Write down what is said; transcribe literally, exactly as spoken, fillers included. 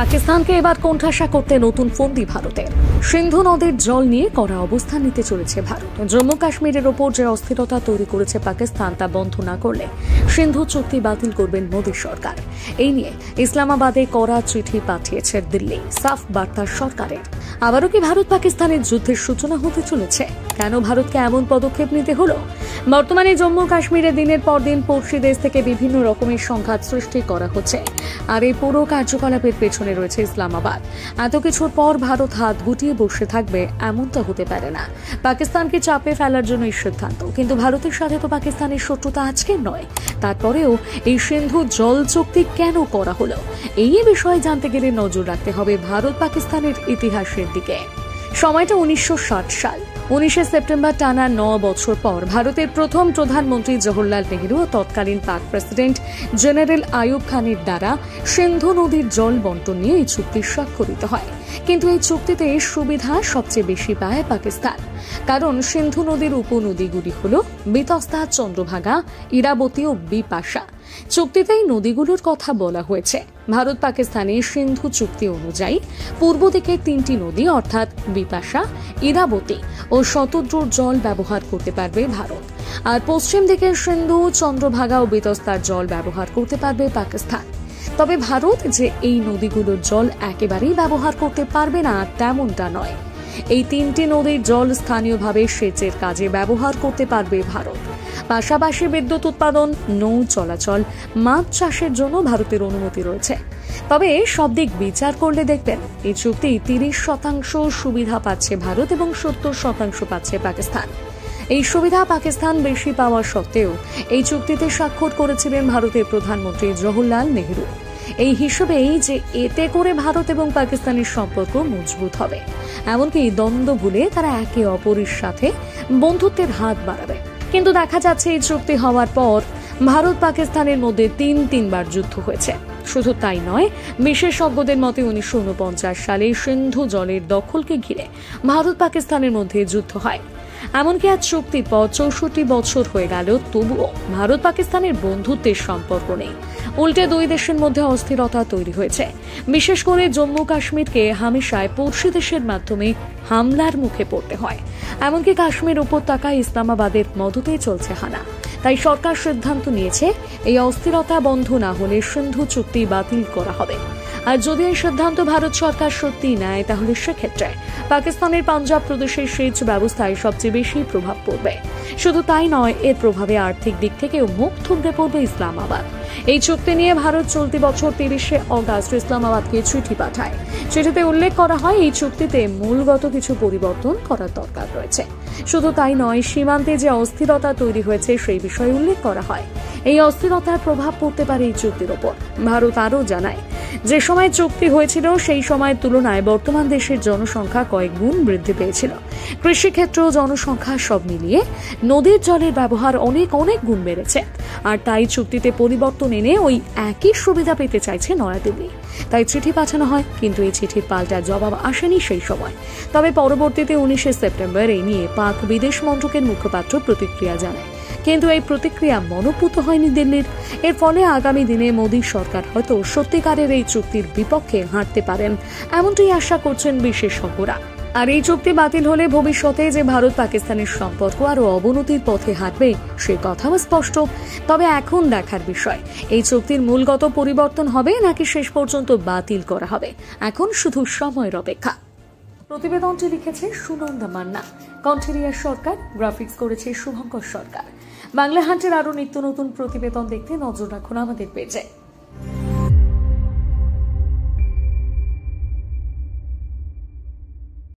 পাকিস্তানকে এবার কোণঠাসা করতে নতুন ফন্দি ভারতের। সিন্ধু নদের জল নিয়ে কড়া অবস্থান নিতে চলেছে ভারত। জম্মু কাশ্মীরের ওপর যে অস্থিরতা তৈরি করেছে পাকিস্তান, তা বন্ধ না করলে সিন্ধু চুক্তি বাতিল করবেন মোদী সরকার। এই নিয়ে ইসলামাবাদে কড়া চিঠি পাঠিয়েছে দিল্লি। সাফ বার্তা সরকারের। আবারও কি ভারত পাকিস্তানের যুদ্ধের সূচনা হতে চলেছে? কেন ভারতকে এমন পদক্ষেপ নিতে হলো? বর্তমানে জম্মু কাশ্মীরে দিনের পর দিন পড়শি দেশ থেকে বিভিন্ন রকমের সংঘাত সৃষ্টি করা হচ্ছে, আর এই পুরো কার্যকলাপের পেছনে রয়েছে ইসলামাবাদ। এত কিছুর পর ভারত হাত গুটিয়ে বসে থাকবে এমনটা হতে পারে না। পাকিস্তানকে চাপে ফেলার জন্য এই সিদ্ধান্ত, কিন্তু ভারতের সাথে তো পাকিস্তানের শত্রুতা আজকের নয়। তারপরেও এই সিন্ধু জল চুক্তি কেন করা হলো, এই বিষয়ে জানতে গেলে নজর রাখতে হবে ভারত পাকিস্তানের ইতিহাসের দিকে। সময়টা উনিশশো ষাট সাল উনিশে সেপ্টেম্বর। টানা ন বছর পর ভারতের প্রথম প্রধানমন্ত্রী জওহরলাল নেহরু ও তৎকালীন পাক প্রেসিডেন্ট জেনারেল আইয়ুব খানের দ্বারা সিন্ধু নদীর জল বন্টন নিয়ে এই চুক্তি স্বাক্ষরিত হয়। কিন্তু এই চুক্তিতে সুবিধা সবচেয়ে বেশি পায় পাকিস্তান, কারণ সিন্ধু নদীর উপনদীগুলি হল বিতস্তা, চন্দ্রভাগা, ইরাবতী ও বিপাশা। চুক্তিতে এই নদীগুলোর কথা বলা হয়েছে। ভারত পাকিস্তানে সিন্ধু চুক্তি অনুযায়ী পূর্ব দিকে তিনটি নদী অর্থাৎ বিপাশা, ইরাবতী ও শতদ্রুর জল ব্যবহার করতে পারবে ভারত, আর পশ্চিম দিকে সিন্ধু, চন্দ্রভাগা ও বিতস্তার জল ব্যবহার করতে পারবে পাকিস্তান। তবে ভারত যে এই নদীগুলোর জল একেবারেই ব্যবহার করতে পারবে না তেমনটা নয়। এই তিনটি নদীর জল স্থানীয়ভাবে সেচের কাজে ব্যবহার করতে পারবে ভারত। পাশাপাশি বিদ্যুৎ উৎপাদন, নৌ চলাচল, মাছ চাষের জন্য ভারতের অনুমতি রয়েছে। তবে সব দিক বিচার করলে দেখবেন এই চুক্তি তিরিশ শতাংশ সুবিধা পাচ্ছে ভারত এবং সত্তর শতাংশ পাচ্ছে পাকিস্তান। এই সুবিধা পাকিস্তান বেশি পাওয়া সত্ত্বেও এই চুক্তিতে স্বাক্ষর করেছিলেন ভারতের প্রধানমন্ত্রী জওহরলাল নেহরু। এই হিসেবেই যে এতে করে ভারত এবং পাকিস্তানের সম্পর্ক মজবুত হবে, এমনকি দ্বন্দ্ব ভুলে তারা একে অপরের সাথে বন্ধুত্বের হাত বাড়াবে। কিন্তু দেখা যাচ্ছে এই চুক্তি হওয়ার পর ভারত পাকিস্তানের মধ্যে তিন তিনবার যুদ্ধ হয়েছে। শুধু তাই নয়, বিশেষজ্ঞদের মতে উনিশশো উনপঞ্চাশ সালে সিন্ধু জলের দখলকে ঘিরে ভারত পাকিস্তানের মধ্যে যুদ্ধ হয়। এমনকি আজ চুক্তির পর চৌষট্টি বছর হয়ে গেল, তবুও ভারত পাকিস্তানের বন্ধুত্বের সম্পর্ক নেই, উল্টে দুই দেশের মধ্যে অস্থিরতা তৈরি হয়েছে। বিশেষ করে জম্মু কাশ্মীরকে হামেশায় পড়শি দেশের মাধ্যমে হামলার মুখে পড়তে হয়। এমনকি কাশ্মীর উপত্যকায় ইসলামাবাদের মদতে চলছে হানা। তাই সরকার সিদ্ধান্ত নিয়েছে এই অস্থিরতা বন্ধ না হলে সিন্ধু চুক্তি বাতিল করা হবে। আর যদি এই সিদ্ধান্ত ভারত সরকার সত্যি নেয়, তাহলে সেক্ষেত্রে পাকিস্তানের পাঞ্জাব প্রদেশের সেচ ব্যবস্থায় সবচেয়ে বেশি প্রভাব পড়বে। শুধু তাই নয়, এর প্রভাবে আর্থিক দিক থেকেও মুখ থুবড়ে পড়বে ইসলামাবাদ। এই চুক্তি নিয়ে ভারত চলতি বছর তিরিশে অগাস্ট ইসলামাবাদকে চিঠি পাঠায়। চিঠিতে উল্লেখ করা হয় এই চুক্তিতে মূলগত কিছু পরিবর্তন করার দরকার রয়েছে। শুধু তাই নয়, সীমান্তে যে অস্থিরতা তৈরি হয়েছে সেই বিষয়ে উল্লেখ করা হয়। এই অস্থিরতার প্রভাব পড়তে পারে এই চুক্তির ওপর। ভারত আরও জানায়, যে সময় চুক্তি হয়েছিল সেই সময়ের তুলনায় বর্তমান দেশের জনসংখ্যা কয়েক গুণ বৃদ্ধি পেয়েছিল। কৃষিক্ষেত্র, জনসংখ্যা সব মিলিয়ে নদীর জলের ব্যবহার অনেক অনেক গুণ বেড়েছে, আর তাই চুক্তিতে পরিবর্তন এনে ওই একই সুবিধা পেতে চাইছে নয়াদিল্লি। তাই চিঠি পাঠানো হয়, কিন্তু এই চিঠির পাল্টা জবাব আসেনি সেই সময়। তবে পরবর্তীতে উনিশে সেপ্টেম্বর এই নিয়ে পাক বিদেশ মন্ত্রকের মুখপাত্র প্রতিক্রিয়া জানায়, কিন্তু এই প্রতিক্রিয়া মনোপুত হয়নি দিল্লির। এর ফলে আগামী দিনে মোদী সরকার হয়তো সত্যিকারের এই চুক্তির বিপক্ষে হাঁটতে পারেন, এমনটাই আশা করছেন বিশেষজ্ঞরা। আর এই চুক্তি বাতিল হলে ভবিষ্যতে যে ভারত পাকিস্তানের সম্পর্ক আরও অবনতির পথে হাঁটবে সে কথাও স্পষ্ট। তবে এখন দেখার বিষয় এই চুক্তির মূলগত পরিবর্তন হবে নাকি শেষ পর্যন্ত বাতিল করা হবে, এখন শুধু সময়ের অপেক্ষা। প্রতিবেদনটি লিখেছে সুনন্দা মান্না, কণ্ঠেরিয়া সরকার, গ্রাফিক্স করেছে শুভঙ্কর সরকার। বাংলা হান্টের আরও নিত্য নতুন প্রতিবেদন দেখতে নজর রাখুন আমাদের পেজে।